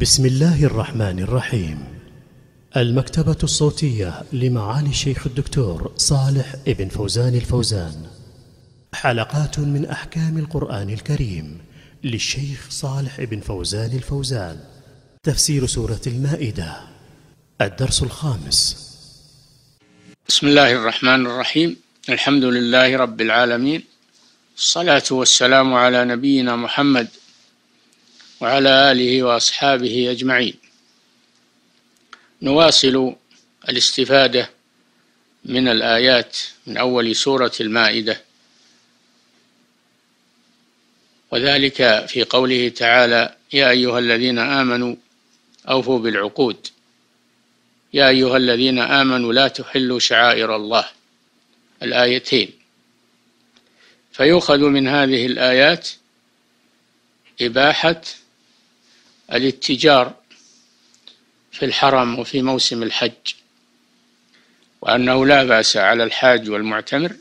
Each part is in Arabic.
بسم الله الرحمن الرحيم. المكتبة الصوتية لمعالي الشيخ الدكتور صالح ابن فوزان الفوزان. حلقات من أحكام القرآن الكريم للشيخ صالح ابن فوزان الفوزان. تفسير سورة المائدة، الدرس الخامس. بسم الله الرحمن الرحيم. الحمد لله رب العالمين، الصلاة والسلام على نبينا محمد وعلى آله وأصحابه أجمعين. نواصل الاستفادة من الآيات من أول سورة المائدة، وذلك في قوله تعالى: يا أيها الذين آمنوا أوفوا بالعقود، يا أيها الذين آمنوا لا تحلوا شعائر الله، الآيتين. فيؤخذ من هذه الآيات إباحة الاتجار في الحرم وفي موسم الحج، وأنه لا بأس على الحاج والمعتمر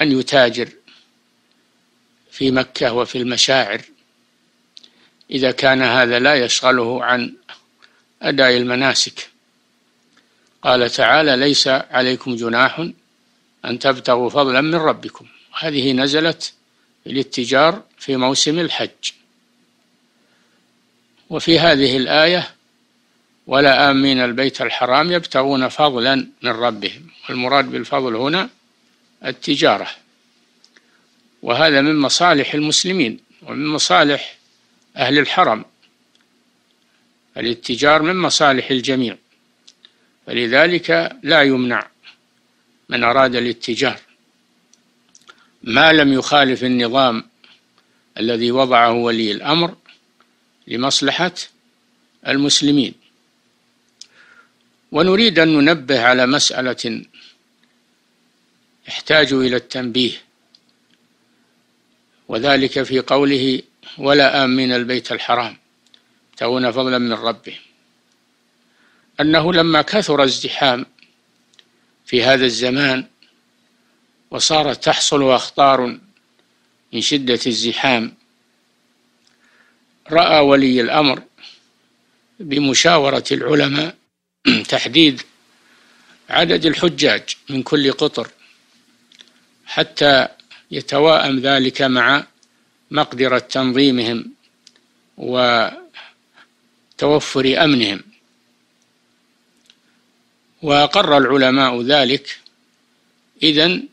أن يتاجر في مكة وفي المشاعر إذا كان هذا لا يشغله عن أداء المناسك. قال تعالى: ليس عليكم جناح أن تبتغوا فضلا من ربكم. هذه نزلت للتجار في موسم الحج. وفي هذه الآية: ولا آمين البيت الحرام يبتغون فضلا من ربهم. والمراد بالفضل هنا التجارة، وهذا من مصالح المسلمين ومن مصالح أهل الحرم. الاتجار من مصالح الجميع، فلذلك لا يمنع من أراد الاتجار ما لم يخالف النظام الذي وضعه ولي الأمر لمصلحة المسلمين. ونريد أن ننبه على مسألة يحتاج إلى التنبيه، وذلك في قوله: ولا آمين البيت الحرام يبتغون فضلا من ربهم، أنه لما كثر الازدحام في هذا الزمان وصارت تحصل أخطار من شدة الزحام، رأى ولي الأمر بمشاورة العلماء تحديد عدد الحجاج من كل قطر حتى يتواءم ذلك مع مقدرة تنظيمهم وتوفر أمنهم. وأقر العلماء ذلك. إذن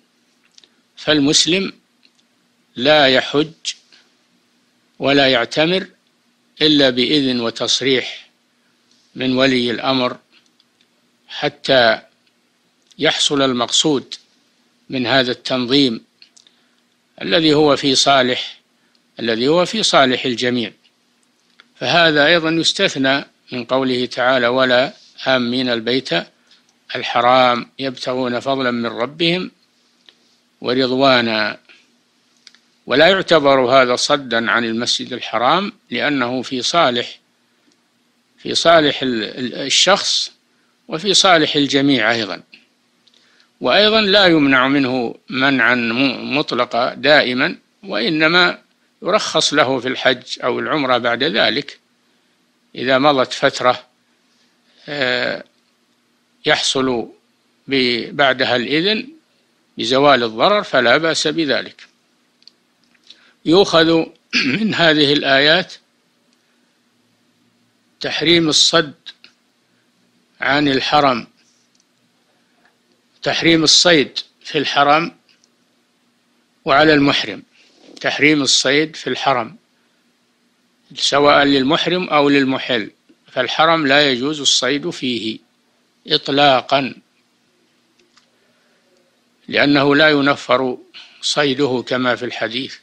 فالمسلم لا يحج ولا يعتمر إلا بإذن وتصريح من ولي الأمر حتى يحصل المقصود من هذا التنظيم الذي هو في صالح الجميع. فهذا أيضا يستثنى من قوله تعالى: ولا آمين البيت الحرام يبتغون فضلا من ربهم ورضوانا. ولا يعتبر هذا صدا عن المسجد الحرام، لأنه في صالح الشخص وفي صالح الجميع أيضا. وأيضا لا يمنع منه منعا مطلقا دائما، وإنما يرخص له في الحج أو العمرة بعد ذلك إذا مضت فترة يحصل بعدها الإذن بزوال الضرر، فلا بأس بذلك. يؤخذ من هذه الآيات تحريم الصد عن الحرم، تحريم الصيد في الحرم وعلى المحرم، تحريم الصيد في الحرم سواء للمحرم أو للمحل، فالحرم لا يجوز الصيد فيه إطلاقا، لأنه لا ينفر صيده كما في الحديث.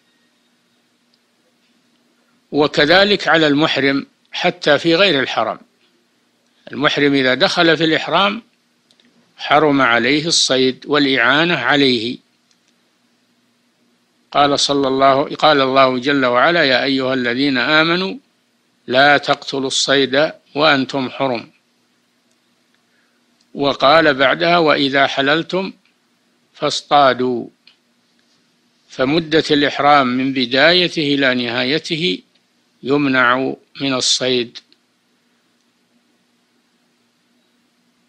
وكذلك على المحرم حتى في غير الحرم، المحرم إذا دخل في الإحرام حرم عليه الصيد والإعانة عليه. قال الله جل وعلا: يا أيها الذين آمنوا لا تقتلوا الصيد وأنتم حرم. وقال بعدها: وإذا حللتم فاصطادوا. فمدة الإحرام من بدايته إلى نهايته يمنع من الصيد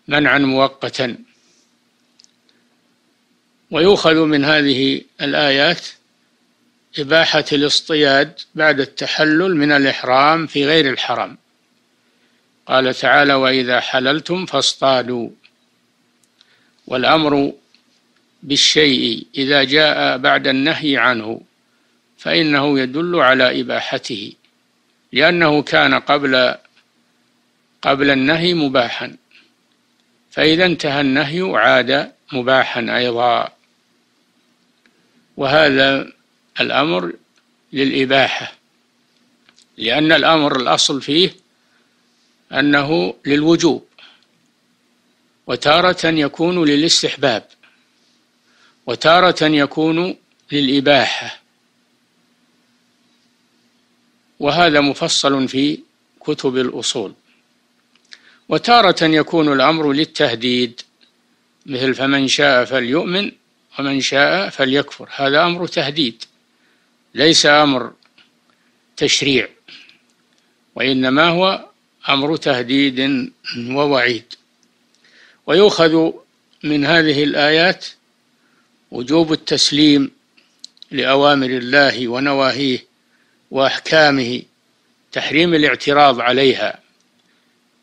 منعا مؤقتا. ويؤخذ من هذه الآيات إباحة الاصطياد بعد التحلل من الإحرام في غير الحرم. قال تعالى: وإذا حللتم فاصطادوا. والأمر بالشيء إذا جاء بعد النهي عنه فإنه يدل على إباحته، لأنه كان قبل النهي مباحا، فإذا انتهى النهي عاد مباحا أيضا. وهذا الأمر للإباحة، لأن الأمر الأصل فيه أنه للوجوب، وتارة يكون للاستحباب، وتارة يكون للإباحة. وهذا مفصل في كتب الأصول. وتارة يكون الأمر للتهديد، مثل فمن شاء فليؤمن ومن شاء فليكفر، هذا أمر تهديد ليس أمر تشريع، وإنما هو أمر تهديد ووعيد. ويؤخذ من هذه الآيات وجوب التسليم لأوامر الله ونواهيه وأحكامه، تحريم الاعتراض عليها،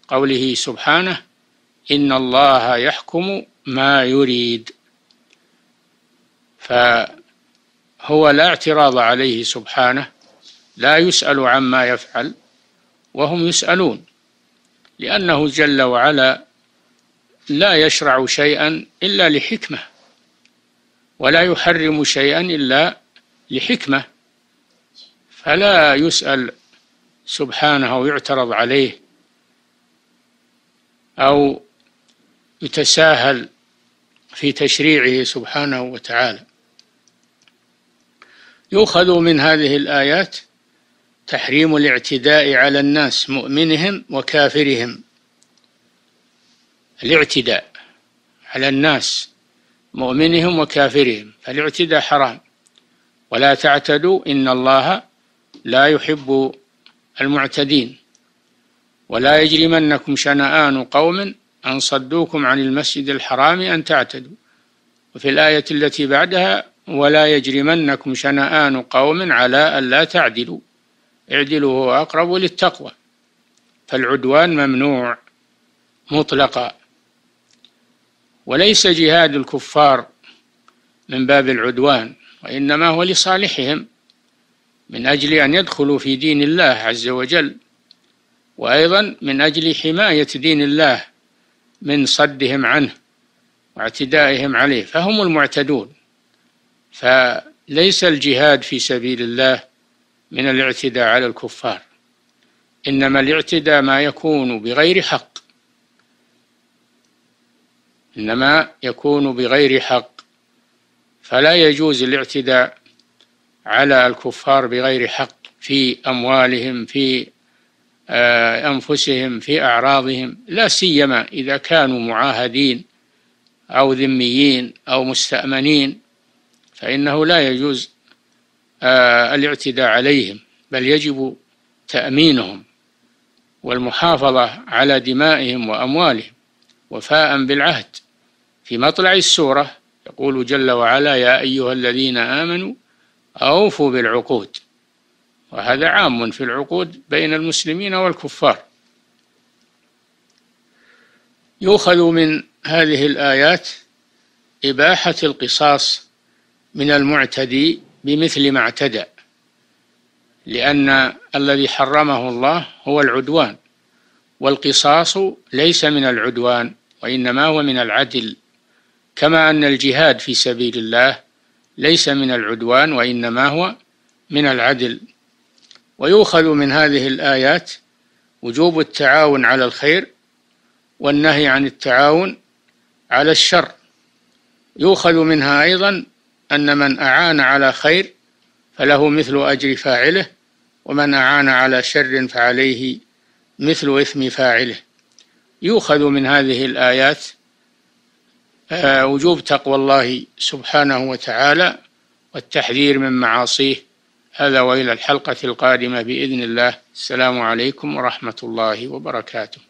قوله سبحانه: إن الله يحكم ما يريد. فهو لا اعتراض عليه سبحانه، لا يسأل عما يفعل وهم يسألون، لأنه جل وعلا لا يشرع شيئا إلا لحكمة، ولا يحرم شيئا إلا لحكمة، فلا يسأل سبحانه أو يعترض عليه أو يتساهل في تشريعه سبحانه وتعالى. يؤخذ من هذه الآيات تحريم الاعتداء على الناس مؤمنهم وكافرهم. الاعتداء على الناس مؤمنهم وكافرهم، فالاعتداء حرام، ولا تعتدوا إن الله لا يحب المعتدين. ولا يجرمنكم شنآن قوم أن صدوكم عن المسجد الحرام أن تعتدوا. وفي الآية التي بعدها: ولا يجرمنكم شنآن قوم على ألا تعدلوا، اعدلوا هو أقرب للتقوى. فالعدوان ممنوع مطلقا، وليس جهاد الكفار من باب العدوان، وإنما هو لصالحهم من أجل أن يدخلوا في دين الله عز وجل، وأيضا من أجل حماية دين الله من صدهم عنه واعتدائهم عليه، فهم المعتدون. فليس الجهاد في سبيل الله من الاعتداء على الكفار، إنما الاعتداء ما يكون بغير حق، إنما يكون بغير حق، فلا يجوز الاعتداء على الكفار بغير حق في أموالهم، في أنفسهم، في أعراضهم، لا سيما إذا كانوا معاهدين أو ذميين أو مستأمنين، فإنه لا يجوز الاعتداء عليهم، بل يجب تأمينهم والمحافظة على دمائهم وأموالهم وفاء بالعهد. في مطلع السورة يقول جل وعلا: يا أيها الذين آمنوا أوفوا بالعقود. وهذا عام في العقود بين المسلمين والكفار. يؤخذ من هذه الآيات إباحة القصاص من المعتدي بمثل ما اعتدى، لأن الذي حرمه الله هو العدوان، والقصاص ليس من العدوان وإنما هو من العدل، كما أن الجهاد في سبيل الله ليس من العدوان وإنما هو من العدل. ويؤخذ من هذه الآيات وجوب التعاون على الخير والنهي عن التعاون على الشر. يؤخذ منها أيضا أن من أعان على خير فله مثل أجر فاعله، ومن أعان على شر فعليه مثل إثم فاعله. يؤخذ من هذه الآيات وجوب تقوى الله سبحانه وتعالى والتحذير من معاصيه. هذا وإلى الحلقة القادمة بإذن الله. السلام عليكم ورحمة الله وبركاته.